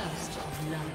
First love.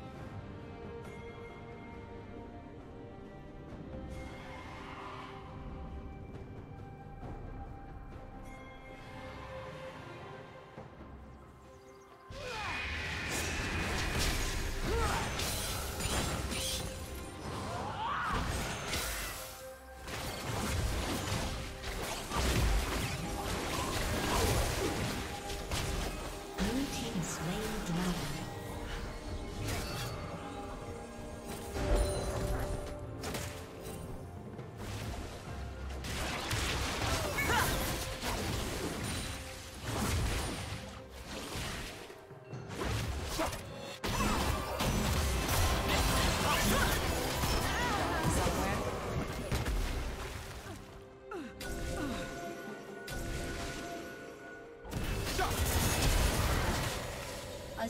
A